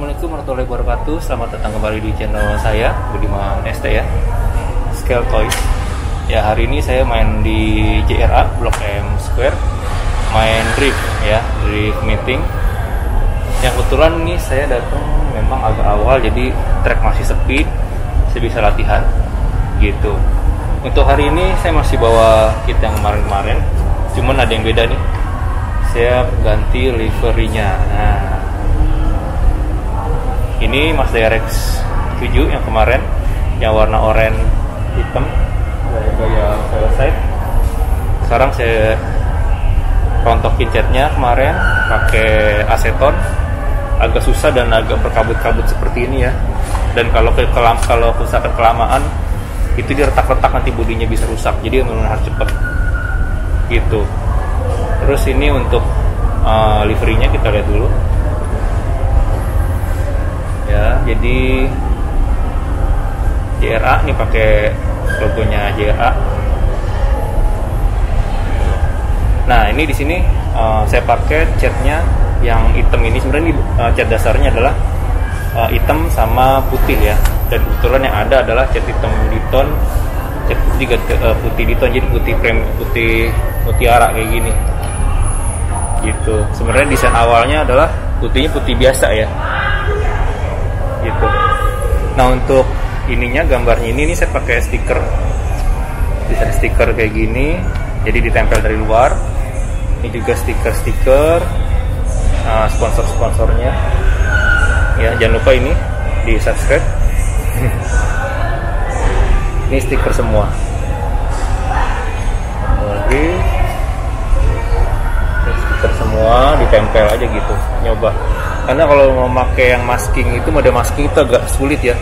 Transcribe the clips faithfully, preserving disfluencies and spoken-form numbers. Assalamualaikum warahmatullahi wabarakatuh. Selamat datang kembali di channel saya, Budiman S T ya, Scale Toys. Ya, hari ini saya main di J R A Blok M Square, main drift ya, drift meeting. Yang kebetulan ini saya datang memang agak awal, jadi trek masih sepi, saya bisa latihan gitu. Untuk hari ini saya masih bawa kit yang kemarin-kemarin, cuman ada yang beda nih. Saya ganti liverynya. Nah, ini Mas Daredex tujuh yang kemarin, yang warna oranye hitam, gaya velocite. Sekarang saya rontokin catnya kemarin pakai aceton, agak susah dan agak berkabut-kabut seperti ini ya. Dan kalau ke kelam kalau kerusakan kelamaan, itu dia retak-retak, nanti bodinya bisa rusak. Jadi memang harus cepat gitu. Terus ini untuk uh, liverynya kita lihat dulu ya. Jadi J R A ini pakai logonya J R A. Nah, ini di sini uh, saya pakai catnya yang hitam ini. Sebenarnya uh, cat dasarnya adalah uh, hitam sama putih ya. Dan kebetulan yang ada adalah cat hitam di ton, cat putih uh, putih di ton, jadi putih krem, putih mutiara kayak gini. Gitu. Sebenarnya desain awalnya adalah putihnya putih biasa ya. Gitu. Nah, untuk ininya, gambarnya ini ini saya pakai stiker. Desain stiker kayak gini, jadi ditempel dari luar. Ini juga stiker-stiker, nah, sponsor-sponsornya. Ya, jangan lupa ini di subscribe. Ini stiker semua. Oke. Semua ditempel aja gitu, nyoba, karena kalau mau pakai yang masking itu, model masking itu agak sulit ya,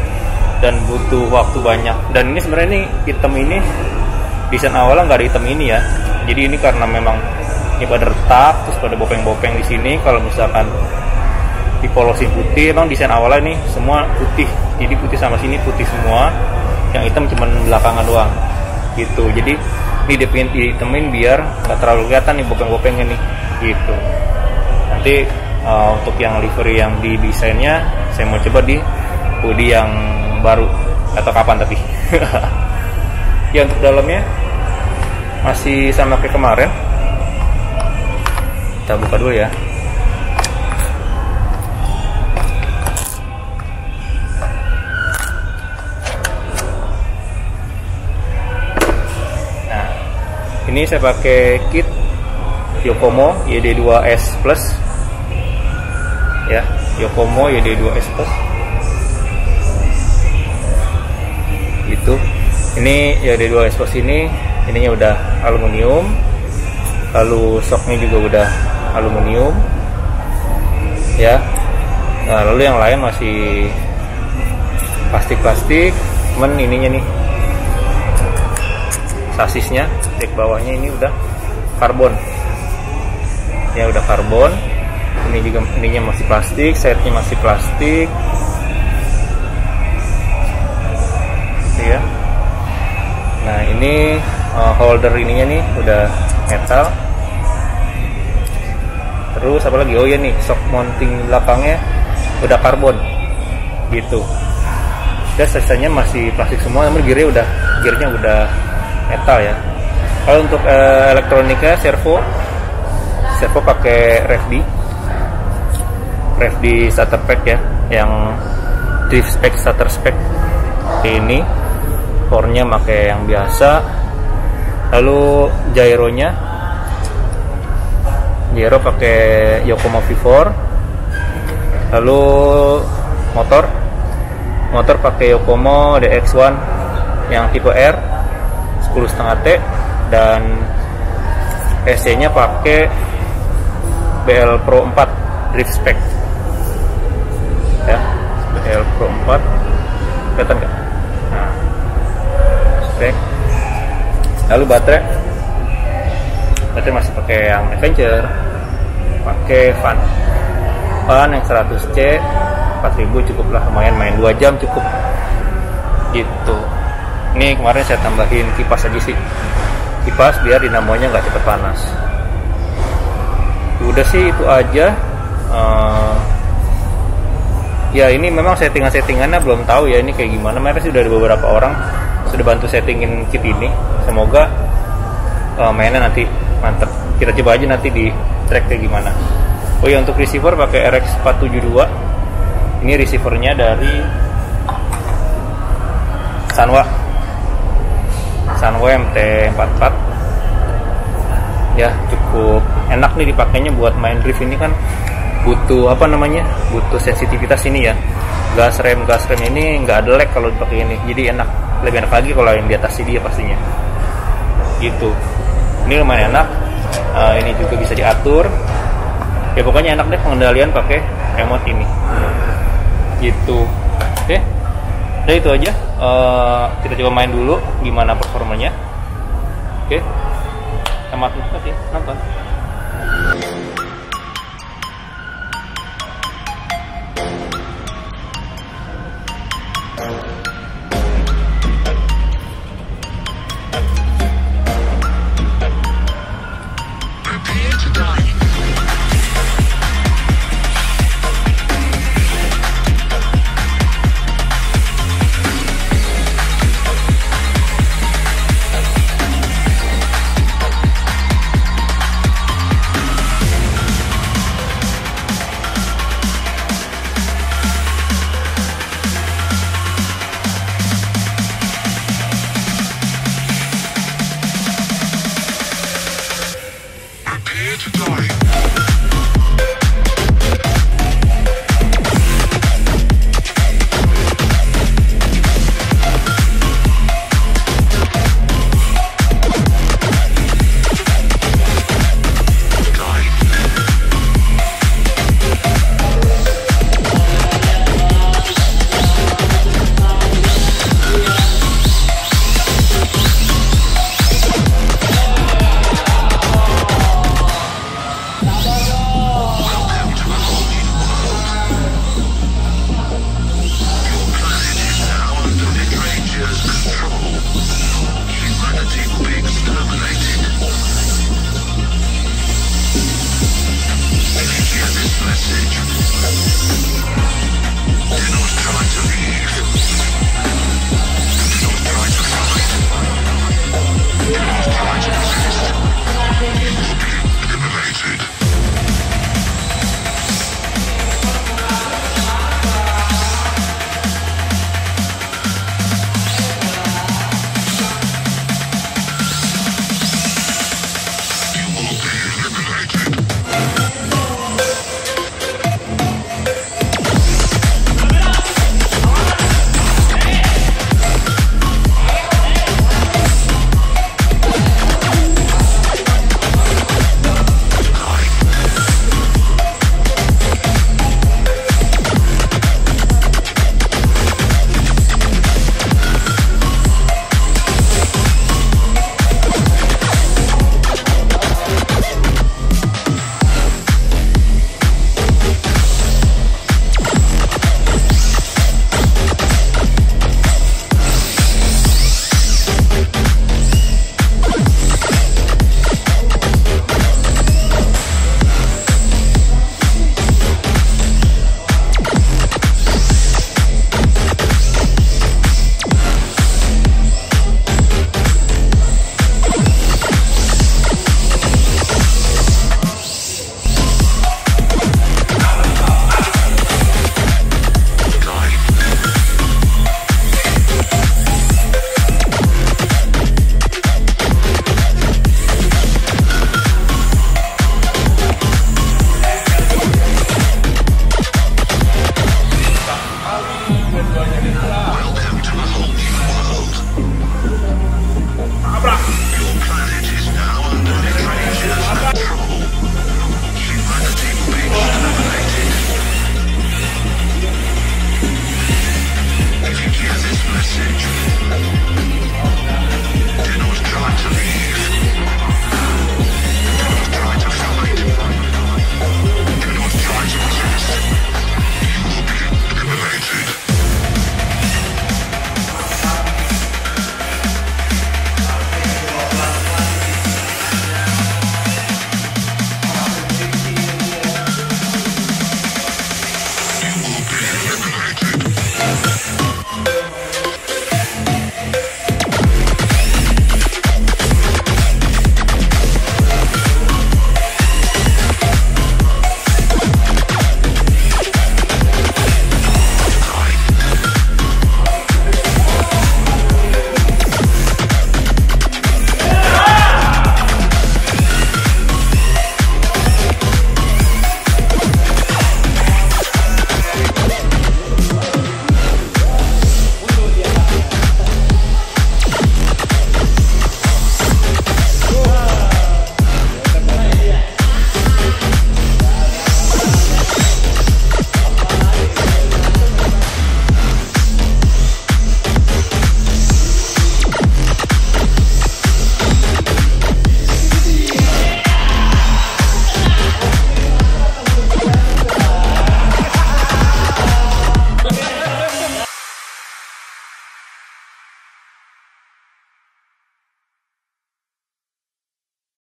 dan butuh waktu banyak. Dan ini sebenarnya ini hitam ini desain awalnya nggak ada hitam ini ya, jadi ini karena memang ini pada retak, terus pada bopeng-bopeng di sini. Kalau misalkan dipolosin putih, emang desain awalnya ini semua putih, jadi putih sama sini putih semua, yang hitam cuman belakangan doang gitu. Jadi ini dia pengen dihitemin biar nggak terlalu kelihatan nih bopeng-bopengnya nih gitu. Nanti uh, untuk yang livery yang di desainnya saya mau coba di body yang baru, atau kapan tapi ya. Untuk dalamnya masih sama kayak kemarin, kita buka dulu ya. Nah, ini saya pakai kit Yokomo Y D dua S Plus ya, Yokomo Y D dua S Plus itu. Ini Y D dua S Plus ini ininya udah aluminium, lalu soknya juga udah aluminium ya. Nah, lalu yang lain masih plastik-plastik, cuman ininya nih sasisnya, dek bawahnya ini udah karbon. Ya, udah karbon. Ini juga ininya masih plastik, setnya masih plastik. Ya. Nah, ini uh, holder ininya nih udah metal. Terus apa lagi? Oh ya nih, shock mounting belakangnya udah karbon. Gitu. Dan sisanya masih plastik semua, namun gearnya udah gearnya udah metal ya. Kalau untuk uh, elektroniknya servo servo pakai ReveD ReveD Saterpack ya, yang drift spec Saterpack ini. Core-nya pakai yang biasa, lalu gyronya gyro pakai Yokomo V empat, lalu motor motor pakai Yokomo D X satu yang tipe R sepuluh koma lima T, dan S C-nya pakai B L-Pro empat drift spec ya, B L-Pro empat, kelihatan nggak? Nah, spec. Lalu baterai baterai masih pakai yang Avenger, pakai fan fan yang seratus C, empat ribu cukup lah, lumayan main dua jam cukup gitu. Ini kemarin saya tambahin kipas aja sih, kipas biar dinamonya nggak cepet panas. Udah sih, itu aja uh, ya ini memang settingan-settingannya belum tahu ya ini kayak gimana. Mereka sudah ada beberapa orang sudah bantu settingin kit ini. Semoga uh, mainnya nanti mantep. Kita coba aja nanti di track kayak gimana. Oh ya, untuk receiver pakai R X four seven two. Ini receivernya dari Sanwa Sanwa M T forty-four. Ya cukup enak nih dipakainya buat main drift. Ini kan butuh apa namanya, butuh sensitivitas ini ya. Gas rem gas rem ini nggak ada lag kalau dipakai ini, jadi enak, lebih enak lagi kalau yang di atas dia pastinya gitu. Ini lumayan enak, uh, ini juga bisa diatur ya, pokoknya enak deh pengendalian pakai remote ini gitu. Oke, udah itu aja, uh, kita coba main dulu gimana performanya. Oke, selamat nonton. Message. Do not try to leave.